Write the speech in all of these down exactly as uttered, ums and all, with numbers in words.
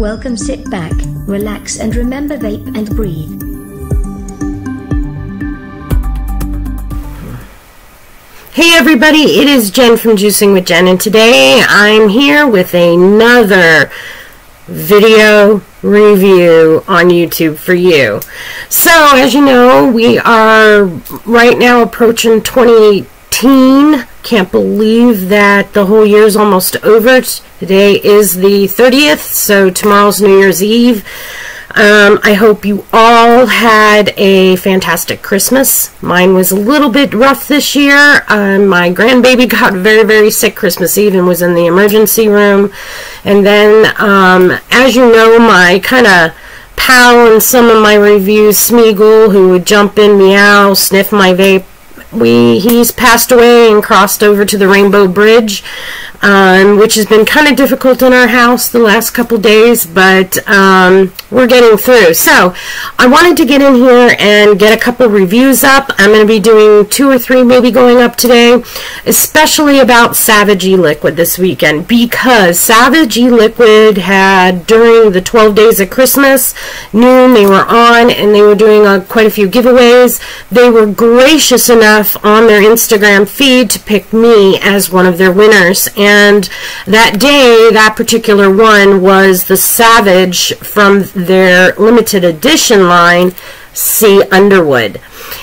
Welcome, sit back, relax and remember, vape and breathe. Hey everybody, it is Jen from Juicing with Jen, and today I'm here with another video review on YouTube for you. So as you know, we are right now approaching twenty eighteen. Can't believe that the whole year's almost over. Today is the thirtieth, so tomorrow's New Year's Eve. Um, I hope you all had a fantastic Christmas. Mine was a little bit rough this year. Um, my grandbaby got very, very sick Christmas Eve and was in the emergency room. And then, um, as you know, my kind of pal in some of my reviews, Smeagol, who would jump in, meow, sniff my vape, we he's passed away and crossed over to the Rainbow Bridge, um, which has been kind of difficult in our house the last couple days, but um, we're getting through. So I wanted to get in here and get a couple reviews up. I'm going to be doing two or three maybe going up today, especially about Savage E-Liquid this weekend, because Savage E-Liquid had, during the twelve days of Christmas, noon they were on and they were doing uh, quite a few giveaways. They were gracious enough on their Instagram feed to pick me as one of their winners, and that day, that particular one was the Savage from their limited edition line, C. Underwood.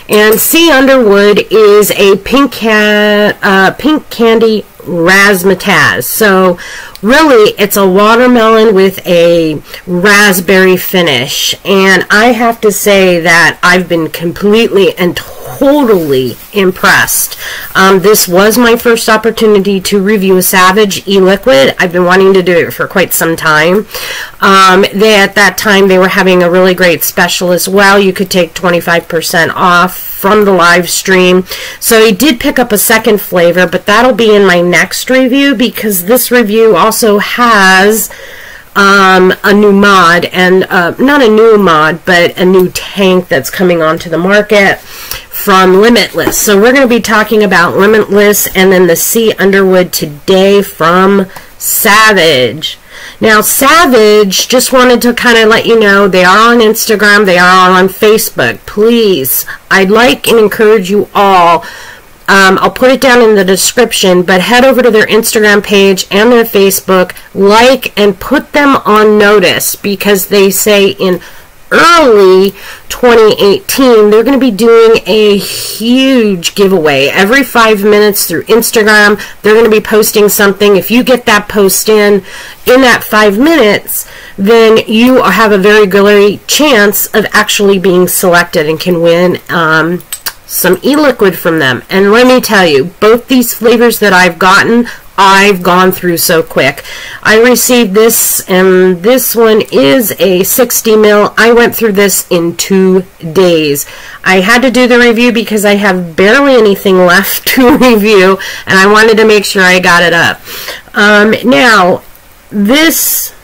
And C. Underwood is a pink ca uh, pink candy razzmatazz. So really, it's a watermelon with a raspberry finish, and I have to say that I've been completely and totally impressed. Um, this was my first opportunity to review a Savage E-Liquid. I've been wanting to do it for quite some time. Um, they, at that time, they were having a really great special as well. You could take twenty-five percent off from the live stream. So I did pick up a second flavor, but that'll be in my next review, because this review also has um, a new mod, and uh, not a new mod, but a new tank that's coming onto the market from Limitless. So we're going to be talking about Limitless and then the C. Underwood today from Savage. Now, Savage, just wanted to kind of let you know, they are on Instagram, they are on Facebook. Please, I'd like and encourage you all, um, I'll put it down in the description, but head over to their Instagram page and their Facebook, like and put them on notice, because they say in early twenty eighteen they're going to be doing a huge giveaway. Every five minutes through Instagram they're going to be posting something. If you get that post in in that five minutes, then you have a very great chance of actually being selected and can win um, some e-liquid from them. And let me tell you, both these flavors that I've gotten, I've gone through so quick. I received this, and this one is a sixty mil. I went through this in two days. I had to do the review because I have barely anything left to review, and I wanted to make sure I got it up. Um, now, this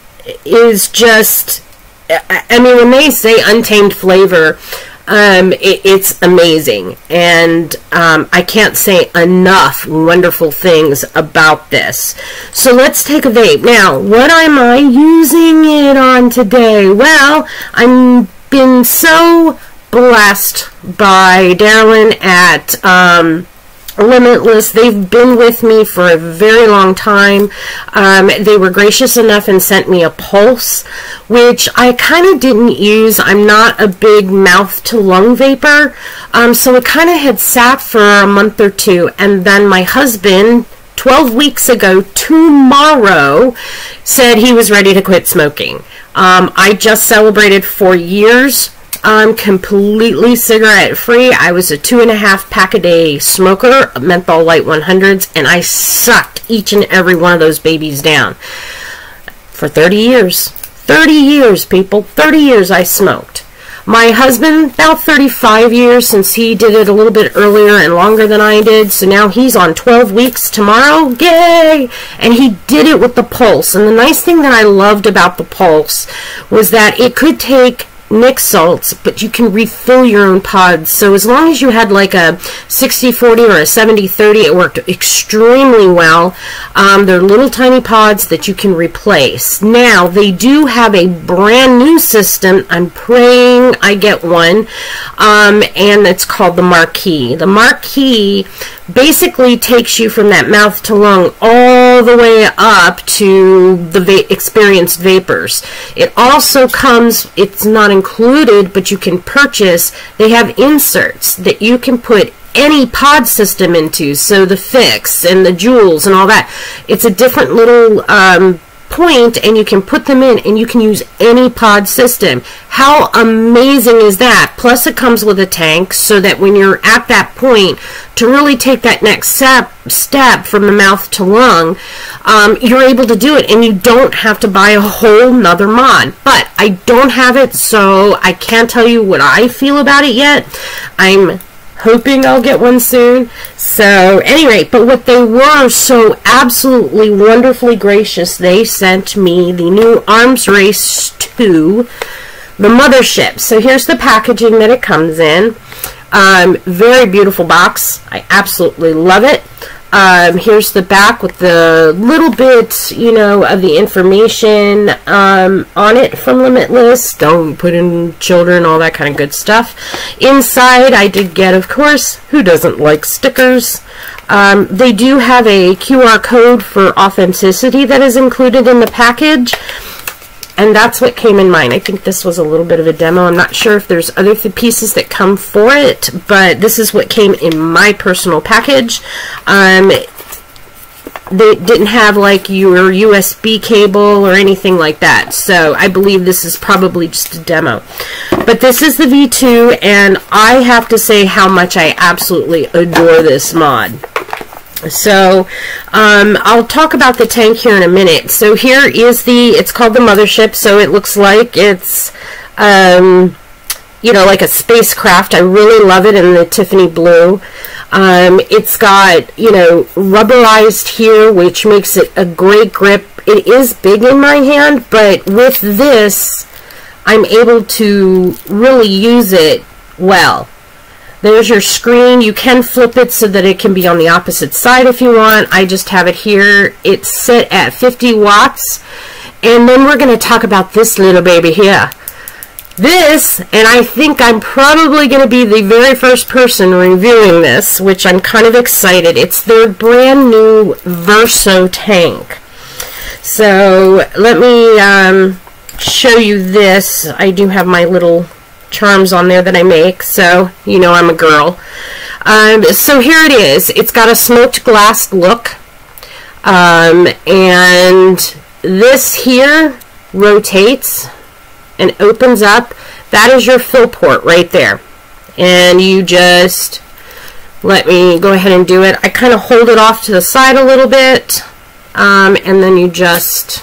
is just, I mean, when they say untamed flavor, Um, it, it's amazing, and um, I can't say enough wonderful things about this. So let's take a vape. Now, what am I using it on today? Well, I've been so blessed by Darylin at um, Limitless. They've been with me for a very long time. Um, they were gracious enough and sent me a pulse, which I kind of didn't use. I'm not a big mouth to lung vapor, um, so it kind of had sat for a month or two, and then my husband twelve weeks ago tomorrow said he was ready to quit smoking. um, I just celebrated four years. I'm completely cigarette free. I was a two and a half pack a day smoker, menthol light one hundreds, and I sucked each and every one of those babies down for thirty years. thirty years, people. thirty years I smoked. My husband, about thirty-five years, since he did it a little bit earlier and longer than I did, so now he's on twelve weeks tomorrow. Yay! And he did it with the Pulse. And the nice thing that I loved about the Pulse was that it could take mix salts, but you can refill your own pods. So as long as you had like a sixty forty or a seventy thirty, it worked extremely well. Um, they're little tiny pods that you can replace. Now, they do have a brand new system. I'm praying I get one, um, and it's called the Marquis. The Marquis basically takes you from that mouth to lung all the way up to the va experienced vapors. It also comes, it's not included, but you can purchase, they have inserts that you can put any pod system into, so the Fix and the Joules and all that. It's a different little um, point, and you can put them in, and you can use any pod system. How amazing is that? Plus it comes with a tank, so that when you're at that point to really take that next step, step from the mouth to lung, um, you're able to do it, and you don't have to buy a whole nother mod. But I don't have it, so I can't tell you what I feel about it yet. I'm hoping I'll get one soon. So anyway, but what they were so absolutely wonderfully gracious, they sent me the new Arms Race two, the Mothership. So here's the packaging that it comes in. Um, very beautiful box. I absolutely love it. Um, here's the back with the little bit, you know, of the information um, on it from Limitless. Don't put in children, all that kind of good stuff. Inside, I did get, of course, who doesn't like stickers? Um, they do have a Q R code for authenticity that is included in the package. And that's what came in mine. I think this was a little bit of a demo. I'm not sure if there's other th pieces that come for it, but this is what came in my personal package. Um, they didn't have like your U S B cable or anything like that, so I believe this is probably just a demo. But this is the V two, and I have to say how much I absolutely adore this mod. So, um, I'll talk about the tank here in a minute. So here is the, it's called the Mothership, so it looks like it's, um, you know, like a spacecraft. I really love it in the Tiffany blue. Um, it's got, you know, rubberized here, which makes it a great grip. It is big in my hand, but with this, I'm able to really use it well. There's your screen. You can flip it so that it can be on the opposite side if you want. I just have it here. It's set at fifty watts. And then we're going to talk about this little baby here. This, and I think I'm probably going to be the very first person reviewing this, which I'm kind of excited. It's their brand new Verso tank. So let me um, show you this. I do have my little charms on there that I make, so you know I'm a girl. Um, so here it is. It's got a smoked glass look, um, and this here rotates and opens up. That is your fill port right there, and you just let me go ahead and do it. I kind of hold it off to the side a little bit, um, and then you just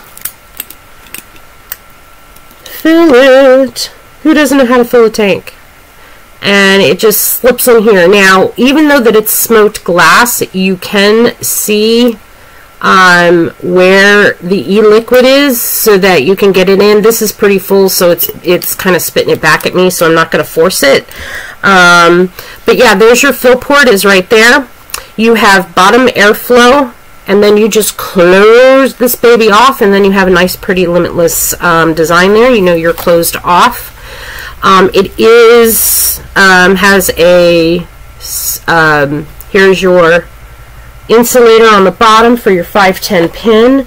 fill it. Who doesn't know how to fill a tank? And it just slips in here. Now, even though that it's smoked glass, you can see um, where the e-liquid is so that you can get it in. This is pretty full, so it's it's kind of spitting it back at me, so I'm not going to force it. Um, but yeah, there's your fill port is right there. You have bottom airflow, and then you just close this baby off, and then you have a nice, pretty Limitless um, design there. You know you're closed off. Um, it is, um, has a, um, here's your insulator on the bottom for your five ten pin.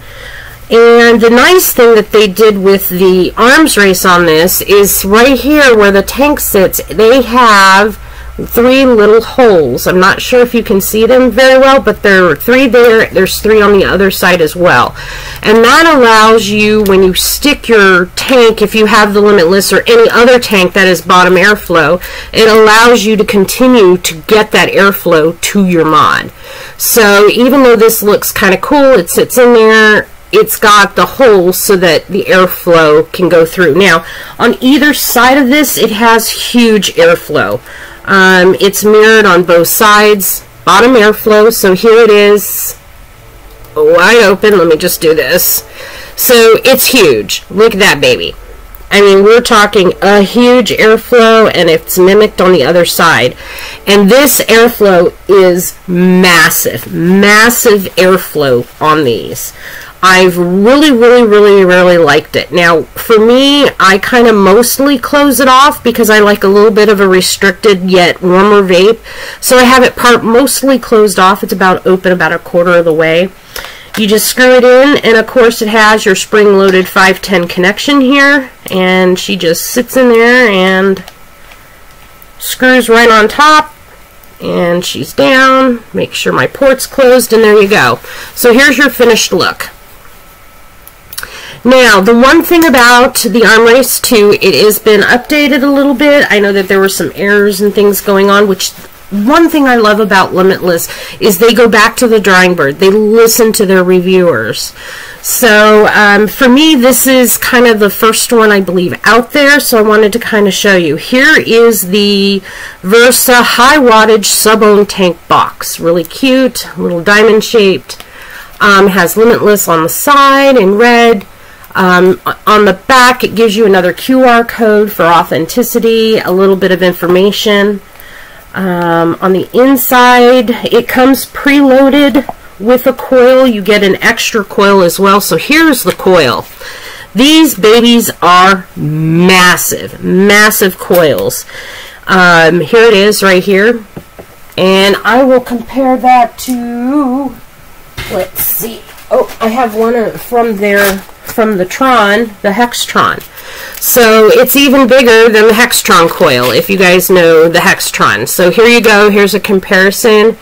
And the nice thing that they did with the Arms Race on this is right here where the tank sits, they have three little holes. I'm not sure if you can see them very well, but there are three there. There's three on the other side as well. And that allows you, when you stick your tank, if you have the Limitless or any other tank that is bottom airflow, it allows you to continue to get that airflow to your mod. So even though this looks kind of cool, it sits in there, it's got the holes so that the airflow can go through. Now, on either side of this, it has huge airflow. Um, it's mirrored on both sides, bottom airflow, so here it is, wide open. Let me just do this. So it's huge. Look at that baby. I mean, we're talking a huge airflow, and it's mimicked on the other side. And this airflow is massive, massive airflow on these. I've really, really, really, really liked it. Now, for me, I kind of mostly close it off because I like a little bit of a restricted yet warmer vape. So I have it part mostly closed off. It's about open about a quarter of the way. You just screw it in, and of course it has your spring-loaded five ten connection here, and she just sits in there and screws right on top, and she's down. Make sure my port's closed, and there you go. So here's your finished look. Now, the one thing about the Armrace two, it has been updated a little bit. I know that there were some errors and things going on, which one thing I love about Limitless is they go back to the drawing board. They listen to their reviewers. So um, for me, this is kind of the first one, I believe, out there, so I wanted to kind of show you. Here is the Versa High Wattage Sub-Ohm Tank Box. Really cute, little diamond-shaped. Um, has Limitless on the side in red. Um, on the back, it gives you another Q R code for authenticity, a little bit of information. Um, on the inside, it comes preloaded with a coil. You get an extra coil as well. So here's the coil. These babies are massive, massive coils. Um, here it is right here. And I will compare that to, let's see. Oh, I have one from their... from the Tron, the Hextron. So it's even bigger than the Hextron coil, if you guys know the Hextron. So here you go, here's a comparison.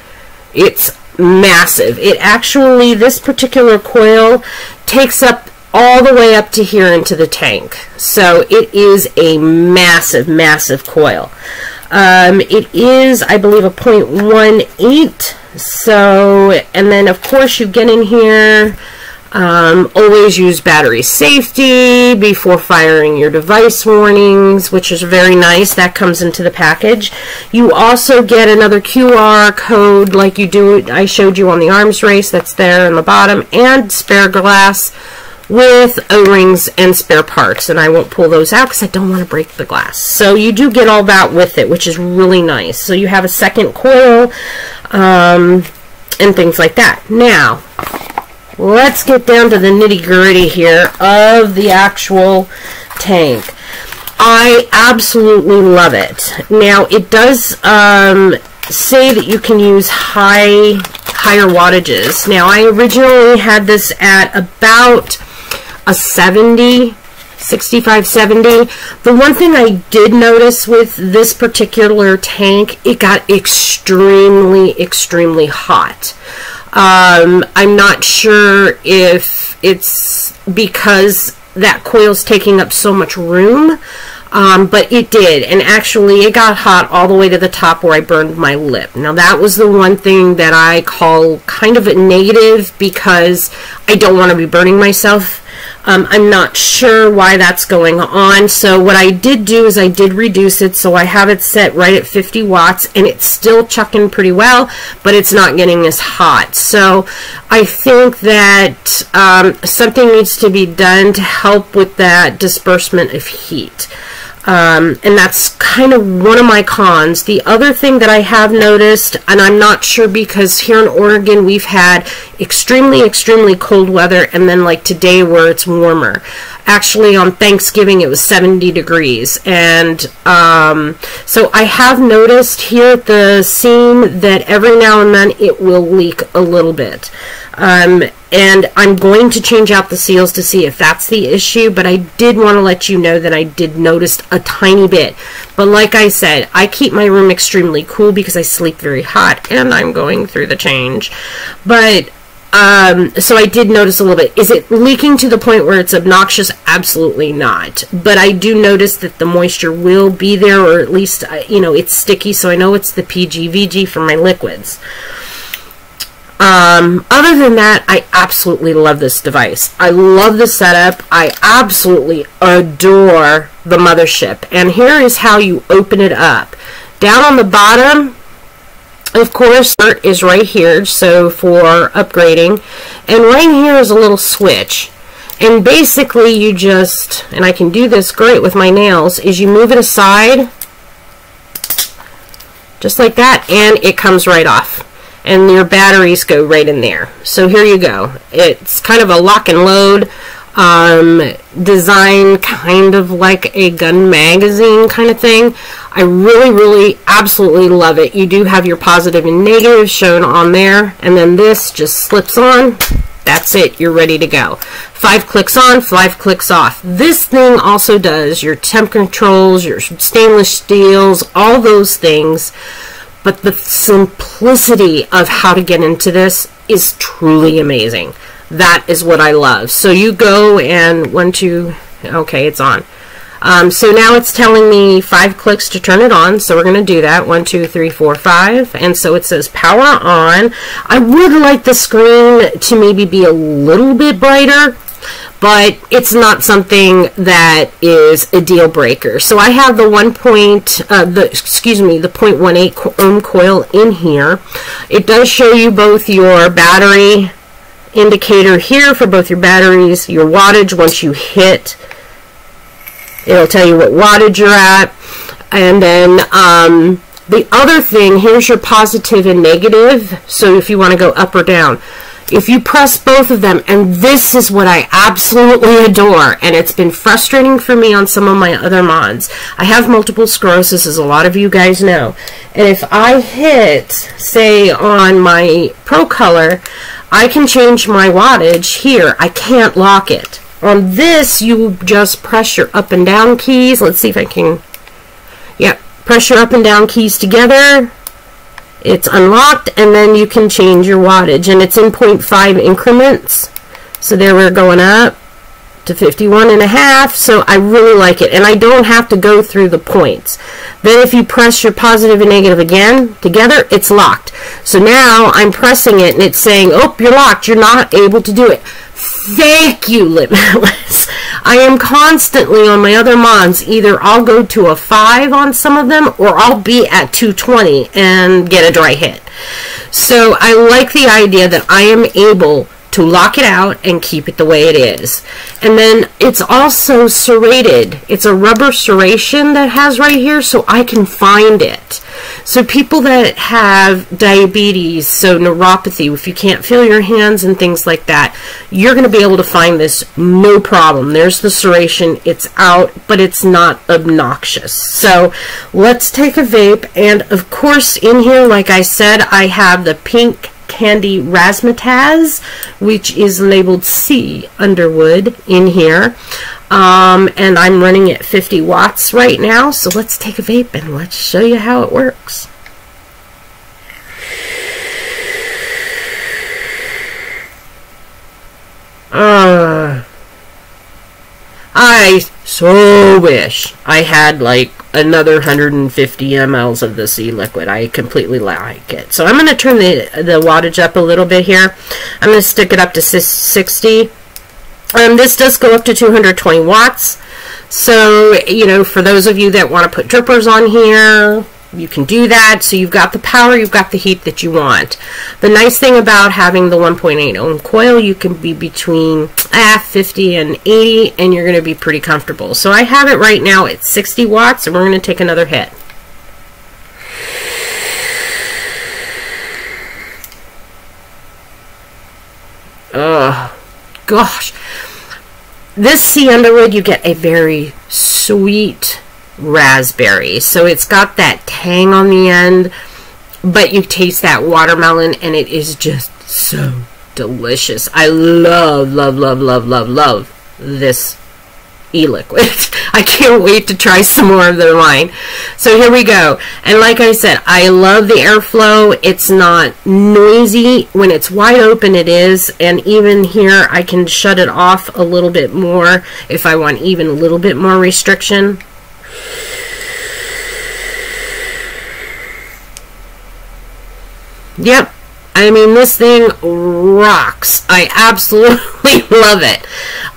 It's massive. It actually, this particular coil takes up all the way up to here into the tank. So it is a massive, massive coil. Um, it is, I believe, a point one eight. So, and then of course you get in here, Um, always use battery safety before firing your device warnings, which is very nice. That comes into the package. You also get another Q R code like you do, I showed you on the Arms Race, that's there in the bottom, and spare glass with O-rings and spare parts. And I won't pull those out because I don't want to break the glass. So you do get all that with it, which is really nice. So you have a second coil um, and things like that. Now, let's get down to the nitty-gritty here of the actual tank. I absolutely love it. Now, it does um, say that you can use high, higher wattages. Now, I originally had this at about a seventy, sixty-five, seventy. The one thing I did notice with this particular tank, it got extremely, extremely hot. Um, I'm not sure if it's because that coil's taking up so much room, um, but it did. And actually, it got hot all the way to the top where I burned my lip. Now, that was the one thing that I call kind of a negative because I don't want to be burning myself. Um, I'm not sure why that's going on. So what I did do is I did reduce it. So I have it set right at fifty watts, and it's still chucking pretty well, but it's not getting as hot. So I think that um, something needs to be done to help with that disbursement of heat. Um, and that's kind of one of my cons. The other thing that I have noticed, and I'm not sure because here in Oregon we've had extremely, extremely cold weather, and then like today where it's warmer. Actually on Thanksgiving it was seventy degrees. And um, so I have noticed here at the seam that every now and then it will leak a little bit. Um, and I'm going to change out the seals to see if that's the issue, but I did want to let you know that I did notice a tiny bit. But like I said, I keep my room extremely cool because I sleep very hot, and I'm going through the change. But, um, so I did notice a little bit. Is it leaking to the point where it's obnoxious? Absolutely not. But I do notice that the moisture will be there, or at least, you know, it's sticky, so I know it's the P G V G for my liquids. Um, other than that, I absolutely love this device. I love the setup. I absolutely adore the Mothership. And here is how you open it up. Down on the bottom, of course, is right here, so for upgrading. And right here is a little switch. And basically you just, and I can do this great with my nails, is you move it aside just like that and it comes right off. And your batteries go right in there. So here you go. It's kind of a lock and load um, design, kind of like a gun magazine kind of thing. I really, really, absolutely love it. You do have your positive and negative shown on there. And then this just slips on. That's it. You're ready to go. Five clicks on, five clicks off. This thing also does your temp controls, your stainless steels, all those things. But the simplicity of how to get into this is truly amazing. That is what I love. So you go and one, two, okay, it's on. Um, so now it's telling me five clicks to turn it on, so we're going to do that. One, two, three, four, five. And so it says power on. I would like the screen to maybe be a little bit brighter, but it's not something that is a deal breaker. So I have the one point, uh, the excuse me, the zero point one eight ohm coil in here. It does show you both your battery indicator here for both your batteries, your wattage once you hit. It'll tell you what wattage you're at. And then um, the other thing, here's your positive and negative. So if you want to go up or down. If you press both of them, and this is what I absolutely adore, and it's been frustrating for me on some of my other mods. I have multiple sclerosis, as a lot of you guys know. And if I hit, say, on my Pro Color, I can change my wattage here. I can't lock it. On this, you just press your up and down keys. Let's see if I can, yeah, press your up and down keys together. It's unlocked, and then you can change your wattage. And it's in zero point five increments. So there we're going up to fifty-one and a half. So I really like it. And I don't have to go through the points. Then if you press your positive and negative again together, it's locked. So now I'm pressing it, and it's saying, oh, you're locked. You're not able to do it. Thank you, Limitless. I am constantly on my other mods, either I'll go to a five on some of them, or I'll be at two twenty and get a dry hit. So I like the idea that I am able to lock it out and keep it the way it is. And then it's also serrated. It's a rubber serration that has right here, so I can find it. So people that have diabetes, so neuropathy, if you can't feel your hands and things like that, you're going to be able to find this no problem. There's the serration. It's out, but it's not obnoxious. So let's take a vape. And of course, in here, like I said, I have the pink candy razzmatazz, which is labeled C. Underwood in here, um, and I'm running at fifty watts right now. So let's take a vape and let's show you how it works. Uh, I so wish I had like another one hundred fifty milliliters of this E-Liquid. I completely like it. So I'm going to turn the, the wattage up a little bit here. I'm going to stick it up to sixty. Um, this does go up to two hundred twenty watts. So, you know, for those of you that want to put drippers on here, you can do that. So you've got the power, you've got the heat that you want. The nice thing about having the one point eight ohm coil, you can be between ah, fifty and eighty, and you're going to be pretty comfortable. So I have it right now at sixty watts, and we're going to take another hit. Oh, gosh. This C. Underwood, you get a very sweet raspberry, so it's got that tang on the end, but you taste that watermelon and it is just so delicious. I love love love love love love this E-Liquid. I can't wait to try some more of their line. So here we go. And like I said, I love the airflow. It's not noisy. When it's wide open, it is. And even here, I can shut it off a little bit more if I want even a little bit more restriction. Yep, I mean, this thing rocks. I absolutely love it.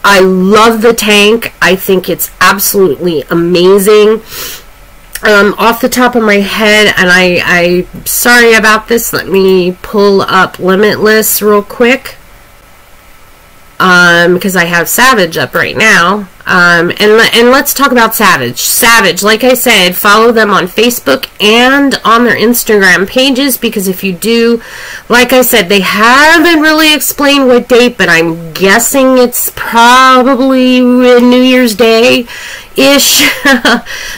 I love the tank. I think it's absolutely amazing. Um, off the top of my head, and I, I'm sorry about this, let me pull up Limitless real quick. um, because I have Savage up right now. Um, and, and let's talk about Savage. Savage, like I said, follow them on Facebook and on their Instagram pages, because if you do, like I said, they haven't really explained what date, but I'm guessing it's probably New Year's Day-ish.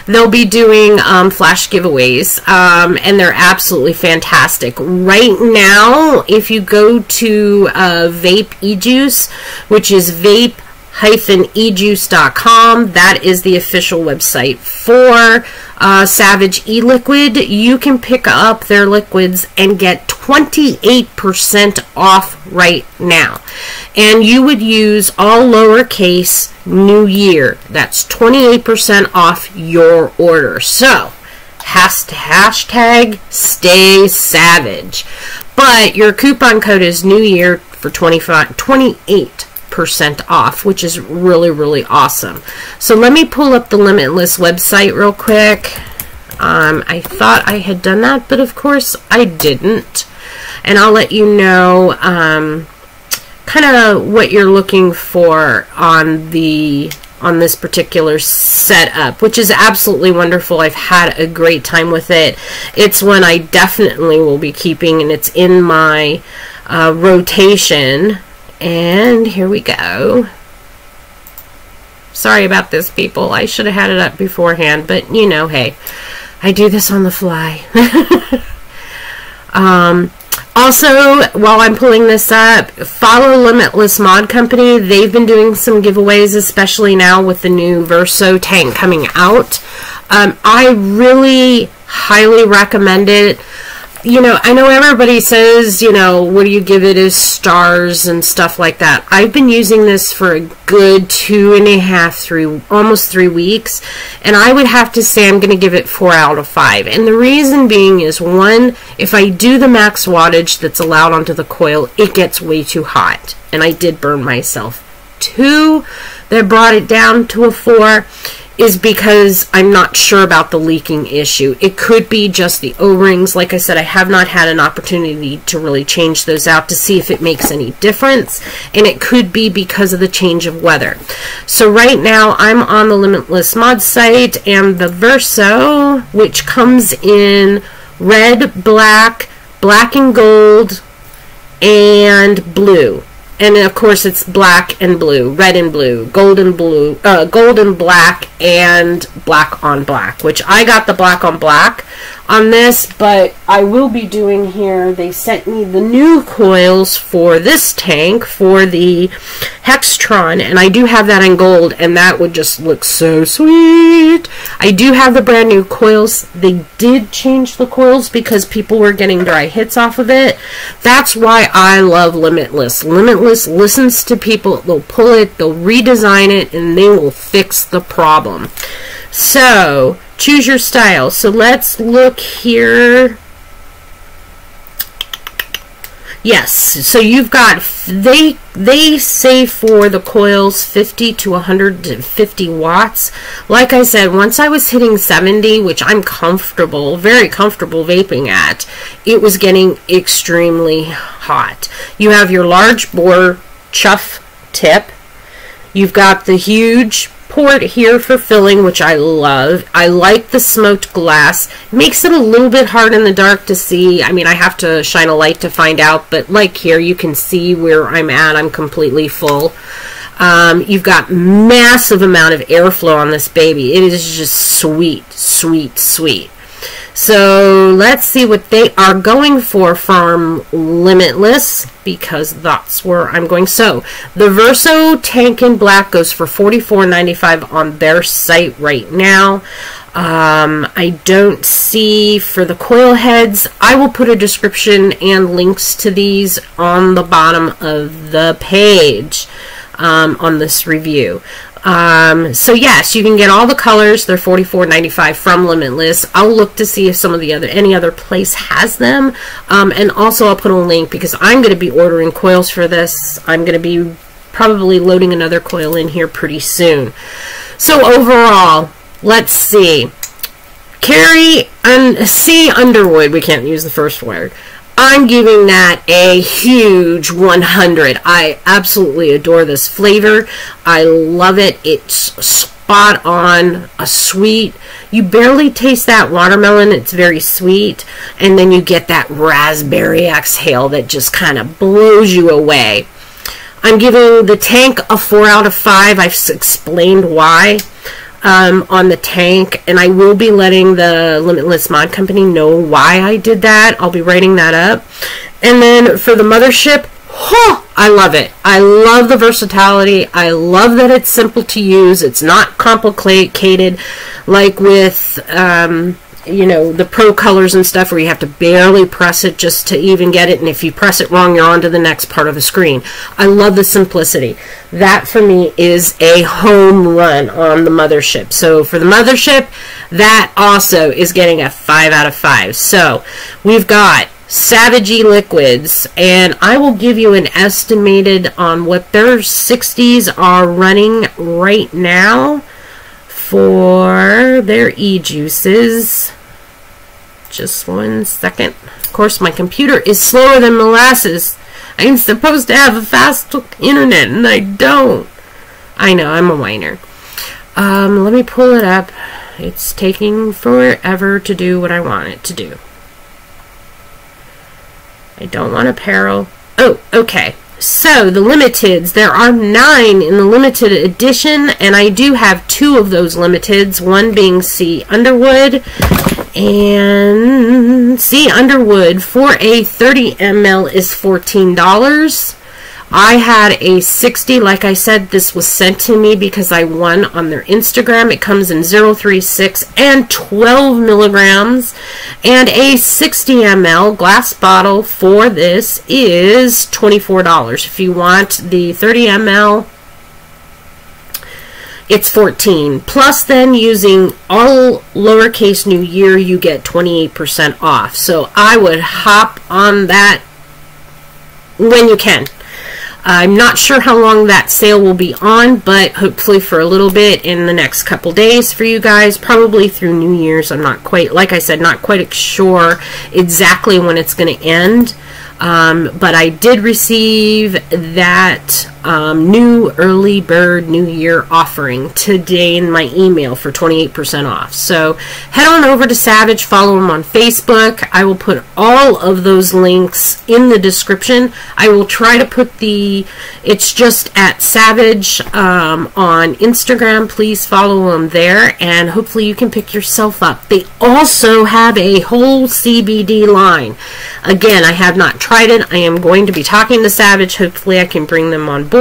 They'll be doing um, flash giveaways, um, and they're absolutely fantastic. Right now, if you go to uh, Vape E-Juice, which is Vape hyphen e juice dot com. That is the official website for uh, Savage E-Liquid. You can pick up their liquids and get twenty-eight percent off right now. And you would use all lowercase New Year. That's twenty-eight percent off your order. So, hashtag stay savage. But your coupon code is New Year for twenty-five, twenty-eight percent off, which is really, really awesome. So let me pull up the Limitless website real quick. Um, I thought I had done that, but of course I didn't. And I'll let you know um, kind of what you're looking for on the on this particular setup, which is absolutely wonderful. I've had a great time with it. It's one I definitely will be keeping, and it's in my uh, rotation. And here we go. Sorry about this, people. I should have had it up beforehand, but you know, hey, I do this on the fly. um, also, while I'm pulling this up, follow Limitless Mod Company. They've been doing some giveaways, especially now with the new Verso tank coming out. Um, I really highly recommend it. You know, I know everybody says, you know, what do you give it as stars and stuff like that. I've been using this for a good two and a half, three, almost three weeks. And I would have to say I'm going to give it four out of five. And the reason being is, one, if I do the max wattage that's allowed onto the coil, it gets way too hot. And I did burn myself. Two, that brought it down to a four. Is because I'm not sure about the leaking issue. It could be just the O-rings. Like I said, I have not had an opportunity to really change those out to see if it makes any difference, and it could be because of the change of weather. So right now I'm on the Limitless Mod site, and the Verso, which comes in red, black, black and gold, and blue. And of course, it's black and blue, red and blue, gold and blue, uh, gold and black, and black on black. Which I got the black on black on this, but I will be doing here. They sent me the new coils for this tank for the Hextron, and I do have that in gold, and that would just look so sweet. I do have the brand new coils. They did change the coils because people were getting dry hits off of it. That's why I love Limitless. Limitless listens to people. They'll pull it, they'll redesign it, and they will fix the problem. So choose your style. So let's look here. Yes, so you've got, they they say for the coils fifty to one hundred fifty watts. Like I said, once I was hitting seventy, which I'm comfortable, very comfortable vaping at, it was getting extremely hot. You have your large bore chuff tip. You've got the huge port here for filling, which I love. I like the smoked glass. Makes it a little bit hard in the dark to see. I mean, I have to shine a light to find out, but like here, you can see where I'm at. I'm completely full. Um, you've got massive amount of airflow on this baby. It is just sweet, sweet, sweet. So let's see what they are going for from Limitless, because that's where I'm going. So the Verso tank in black goes for forty-four ninety-five on their site right now. Um, I don't see for the coil heads. I will put a description and links to these on the bottom of the page um, on this review. Um, so yes, you can get all the colors. They're forty-four ninety-five from Limitless. I'll look to see if some of the other, any other place has them. Um, and also I'll put a link, because I'm going to be ordering coils for this. I'm going to be probably loading another coil in here pretty soon. So overall, let's see. Carrie and C. Underwood, we can't use the first word. I'm giving that a huge one hundred. I absolutely adore this flavor. I love it. It's spot on, a sweet. You barely taste that watermelon. It's very sweet. And then you get that raspberry exhale that just kind of blows you away. I'm giving the tank a four out of five. I've explained why um, on the tank, and I will be letting the Limitless Mod Company know why I did that. I'll be writing that up. And then for the Mothership, oh, I love it. I love the versatility. I love that it's simple to use. It's not complicated like with... Um, you know, the pro colors and stuff where you have to barely press it just to even get it, and if you press it wrong, you're on to the next part of the screen. I love the simplicity. That for me is a home run on the Mothership. So for the Mothership, that also is getting a five out of five. So we've got Savage E-Liquids, and I will give you an estimated on what their sixties are running right now for their E-Juices. Just one second. Of course, my computer is slower than molasses. I'm supposed to have a fast internet, and I don't. I know, I'm a whiner. Um, let me pull it up. It's taking forever to do what I want it to do. I don't want apparel. Oh, okay. So, the Limiteds. There are nine in the Limited Edition, and I do have two of those Limiteds, one being C. Underwood, and C. Underwood four A thirty milliliters is fourteen dollars. I had a sixty. Like I said, this was sent to me because I won on their Instagram. It comes in zero three six and twelve milligrams. And a sixty milliliter glass bottle for this is twenty-four dollars. If you want the thirty milliliter, it's fourteen dollars. Plus, then, using all lowercase new year, you get twenty-eight percent off. So I would hop on that when you can. I'm not sure how long that sale will be on, but hopefully for a little bit in the next couple days for you guys, probably through New Year's. I'm not quite, like I said, not quite sure exactly when it's going to end, um, but I did receive that um, new early bird New Year offering today in my email for twenty-eight percent off. So head on over to Savage, follow them on Facebook. I will put all of those links in the description. I will try to put the It's just at Savage um, on Instagram. Please follow them there, and hopefully you can pick yourself up. They also have a whole C B D line. Again, I have not tried it. I am going to be talking to Savage. Hopefully I can bring them on board.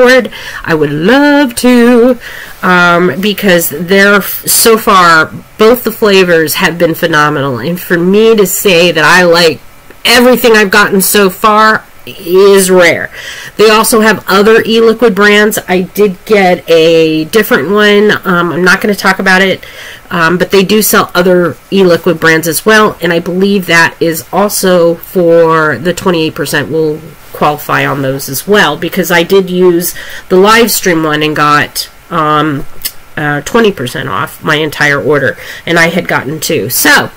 I would love to um, because they're, so far, both the flavors have been phenomenal. And for me to say that I like everything I've gotten so far is rare. They also have other e-liquid brands. I did get a different one. Um, I'm not going to talk about it, um, but they do sell other e-liquid brands as well, and I believe that is also for the twenty-eight percent will qualify on those as well, because I did use the live stream one and got um, uh, twenty percent off my entire order, and I had gotten two. So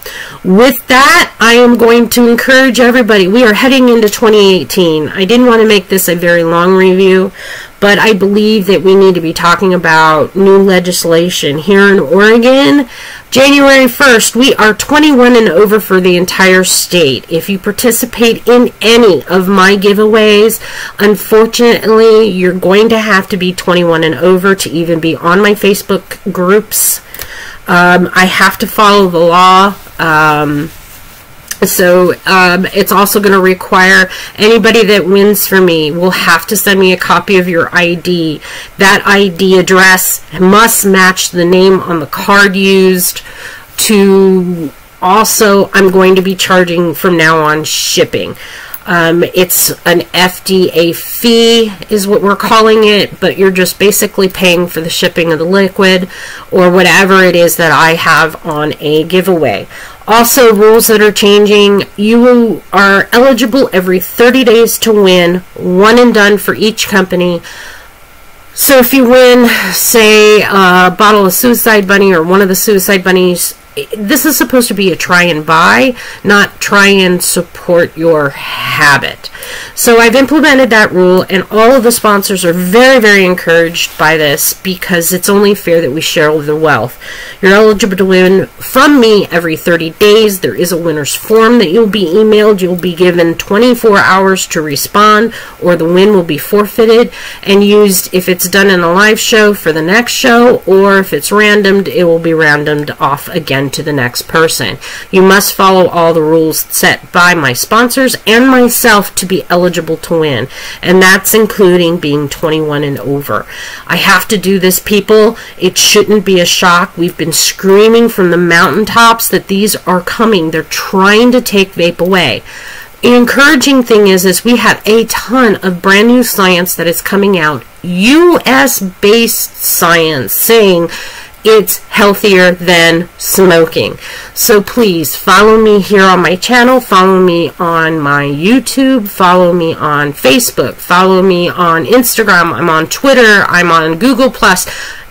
with that, I am going to encourage everybody. We are heading into twenty eighteen. I didn't want to make this a very long review, but I believe that we need to be talking about new legislation here in Oregon. January first, we are twenty-one and over for the entire state. If you participate in any of my giveaways, unfortunately, you're going to have to be twenty-one and over to even be on my Facebook groups. Um, I have to follow the law. Um, So um, it's also going to require anybody that wins for me will have to send me a copy of your I D. That I D address must match the name on the card used. To also, I'm going to be charging from now on shipping. Um, it's an F D A fee is what we're calling it, but you're just basically paying for the shipping of the liquid or whatever it is that I have on a giveaway. Also, rules that are changing. You are eligible every thirty days to win, one and done for each company. So if you win, say, a bottle of Suicide Bunny or one of the Suicide Bunnies, this is supposed to be a try and buy, not try and support your habit. So I've implemented that rule, and all of the sponsors are very, very encouraged by this because it's only fair that we share the wealth. You're eligible to win from me every thirty days. There is a winner's form that you'll be emailed. You'll be given twenty-four hours to respond, or the win will be forfeited and used if it's done in a live show for the next show, or if it's randomed, it will be randomed off again to the next person. You must follow all the rules set by my sponsors and myself to be eligible to win, and that's including being twenty-one and over. I have to do this, people. It shouldn't be a shock. We've been screaming from the mountaintops that these are coming. They're trying to take vape away. The encouraging thing is, is we have a ton of brand new science that is coming out, U S based science, saying it's healthier than smoking. So please follow me here on my channel, follow me on my YouTube, follow me on Facebook, follow me on Instagram, I'm on Twitter, I'm on Google Plus.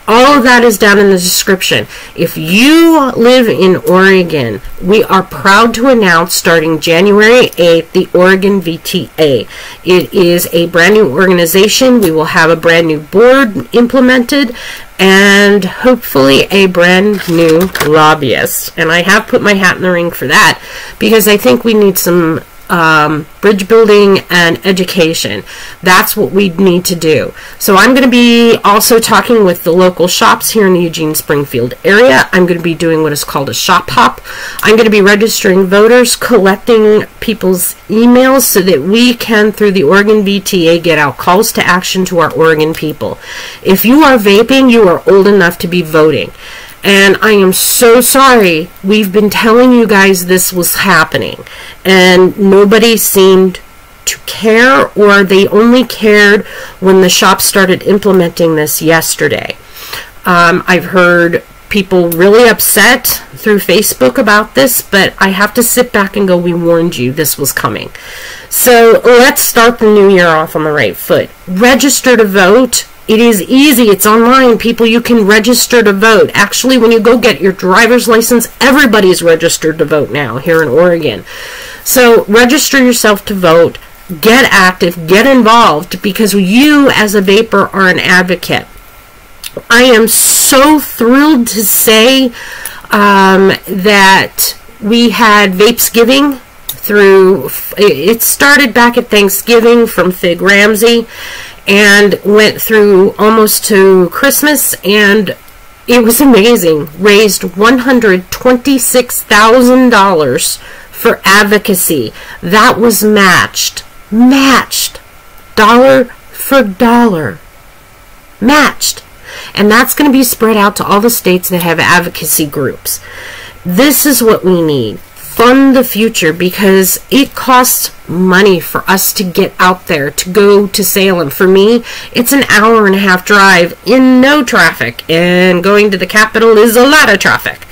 All of that is down in the description. If you live in Oregon, we are proud to announce starting January eighth, the Oregon V T A. It is a brand new organization. We will have a brand new board implemented and hopefully a brand new lobbyist. And I have put my hat in the ring for that because I think we need some Um, bridge building and education. That's what we need to do. So I'm going to be also talking with the local shops here in the Eugene Springfield area. I'm going to be doing what is called a shop hop. I'm going to be registering voters, collecting people's emails so that we can, through the Oregon V T A, get out calls to action to our Oregon people. If you are vaping, you are old enough to be voting. And I am so sorry, we've been telling you guys this was happening, and nobody seemed to care, or they only cared when the shop started implementing this yesterday. Um, I've heard people really upset through Facebook about this, but I have to sit back and go, we warned you this was coming. So let's start the new year off on the right foot. Register to vote. It is easy. It's online, people. You can register to vote. Actually, when you go get your driver's license, everybody's registered to vote now here in Oregon. So register yourself to vote. Get active. Get involved, because you as a vapor are an advocate. I am so thrilled to say um, that we had Vapesgiving through. It started back at Thanksgiving from Fig Ramsey, and went through almost to Christmas, and it was amazing. Raised one hundred twenty-six thousand dollars for advocacy. That was matched. Matched. Dollar for dollar. Matched. And that's going to be spread out to all the states that have advocacy groups. This is what we need. Fund the future, because it costs money for us to get out there, to go to Salem. For me, it's an hour and a half drive in no traffic, and going to the Capitol is a lot of traffic.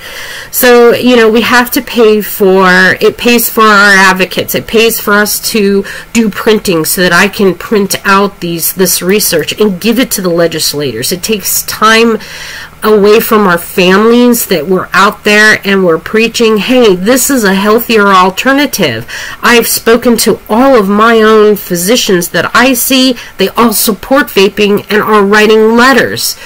So, you know, we have to pay for, it pays for our advocates, it pays for us to do printing so that I can print out these this research and give it to the legislators. It takes time away from our families that we're out there and we're preaching, hey, this is a healthier alternative. I've spoken to all of my own physicians that I see. They all support vaping and are writing letters.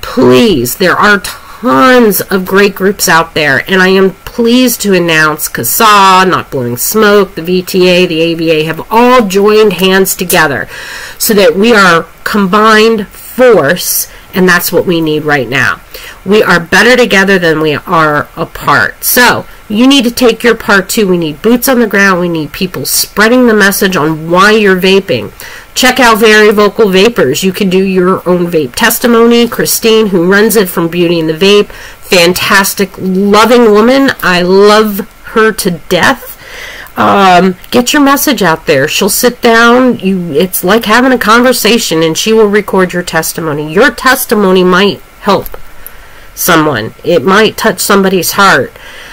Please, there are tons of great groups out there, and I am pleased to announce CASA, Not Blowing Smoke, the V T A, the A B A have all joined hands together so that we are combined force, and that's what we need right now. We are better together than we are apart. So you need to take your part too. We need boots on the ground. We need people spreading the message on why you're vaping. Check out Very Vocal Vapors. You can do your own vape testimony. Christine, who runs it from Beauty and the Vape, fantastic, loving woman. I love her to death. Um, get your message out there. She'll sit down. You, it's like having a conversation, and she will record your testimony. Your testimony might help someone. It might touch somebody's heart.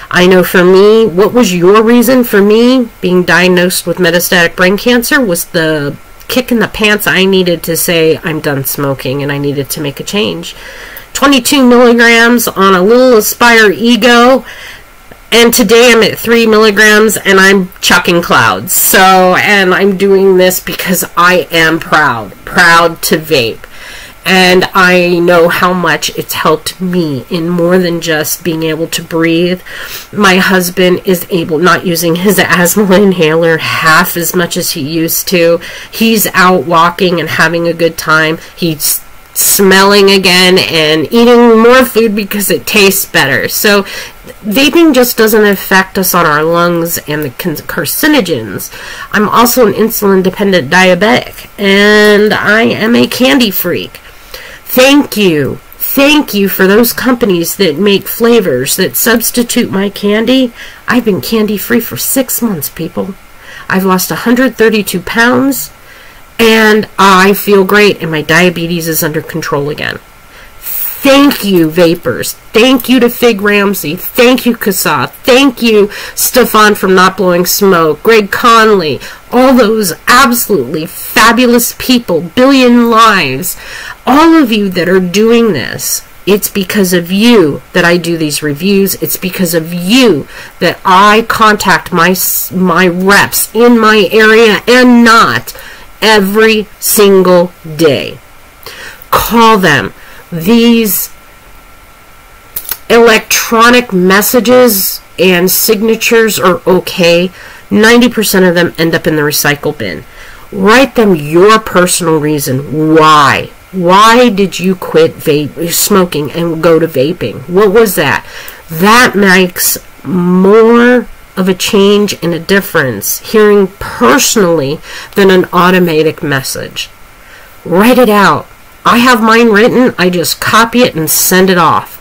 I know for me, what was your reason for me being diagnosed with metastatic brain cancer was the kick in the pants I needed to say, I'm done smoking, and I needed to make a change. twenty-two milligrams on a little Aspire Ego and today I'm at three milligrams and I'm chucking clouds. So, and I'm doing this because I am proud, proud to vape. And I know how much it's helped me in more than just being able to breathe. My husband is able, not using his asthma inhaler half as much as he used to. He's out walking and having a good time. He's smelling again and eating more food because it tastes better. So vaping just doesn't affect us on our lungs and the carcinogens. I'm also an insulin-dependent diabetic, and I am a candy freak. Thank you. Thank you for those companies that make flavors that substitute my candy. I've been candy free for six months, people. I've lost one hundred thirty-two pounds and I feel great and my diabetes is under control again. Thank you, Vapors. Thank you to Fig Ramsey. Thank you, C A S A. Thank you, Stefan from Not Blowing Smoke. Greg Conley. All those absolutely fabulous people. Billion Lives. All of you that are doing this. It's because of you that I do these reviews. It's because of you that I contact my, my reps in my area and not every single day. Call them. These electronic messages and signatures are okay. ninety percent of them end up in the recycle bin. Write them your personal reason. Why? Why did you quit vape smoking and go to vaping? What was that? That makes more of a change and a difference hearing personally than an automatic message. Write it out. I have mine written, I just copy it and send it off.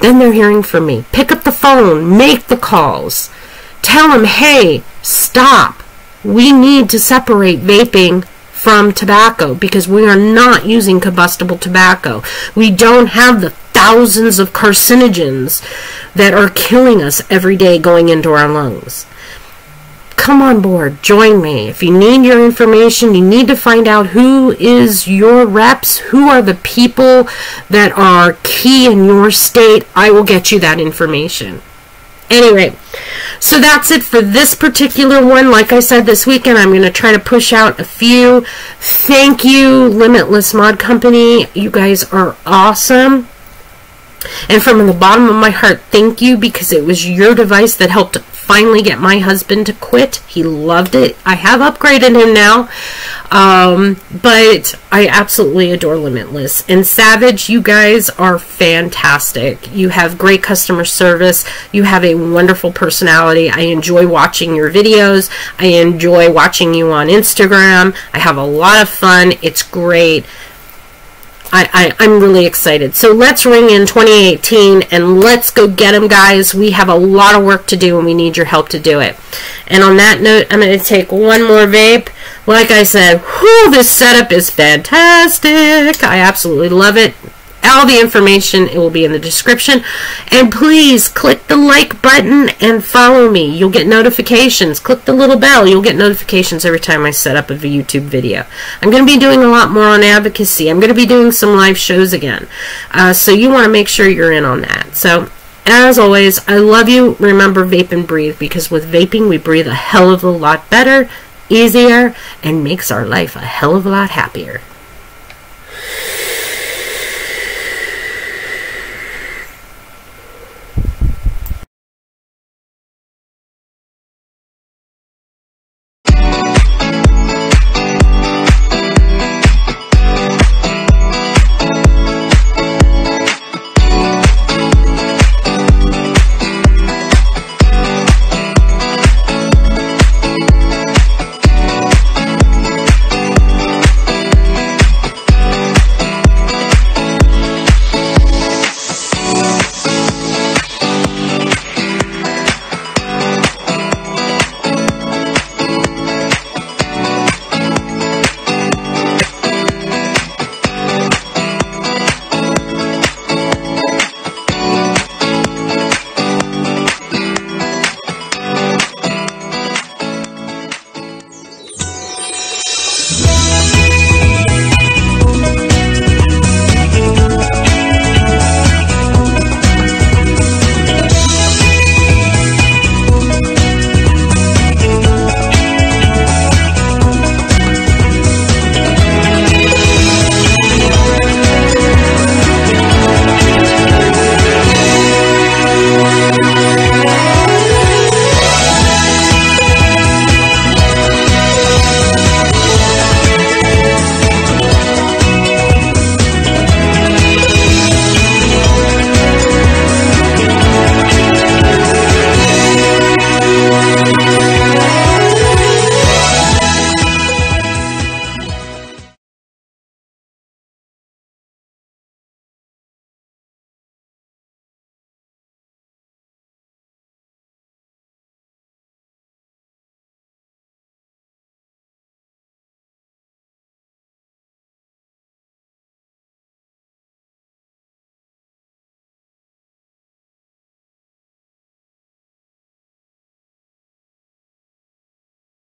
Then they're hearing from me. Pick up the phone, make the calls. Tell them, hey, stop. We need to separate vaping from tobacco because we are not using combustible tobacco. We don't have the thousands of carcinogens that are killing us every day going into our lungs. Come on board, join me. If you need your information, you need to find out who is your reps, who are the people that are key in your state, I will get you that information. Anyway, so that's it for this particular one. Like I said, this weekend I'm going to try to push out a few. Thank you, Limitless Mod Company. You guys are awesome. And from the bottom of my heart, thank you, because it was your device that helped finally get my husband to quit. He loved it. I have upgraded him now. Um, but I absolutely adore Limitless. And Savage, you guys are fantastic. You have great customer service. You have a wonderful personality. I enjoy watching your videos. I enjoy watching you on Instagram. I have a lot of fun. It's great. I, I, I'm really excited. So let's ring in twenty eighteen and let's go get them, guys. We have a lot of work to do and we need your help to do it. And on that note, I'm going to take one more vape. Like I said, whew, this setup is fantastic. I absolutely love it. All the information, it will be in the description. And please click the like button and follow me. You'll get notifications. Click the little bell. You'll get notifications every time I set up a YouTube video. I'm going to be doing a lot more on advocacy. I'm going to be doing some live shows again. Uh, so you want to make sure you're in on that. So as always, I love you. Remember, vape and breathe, because with vaping, we breathe a hell of a lot better, easier, and makes our life a hell of a lot happier.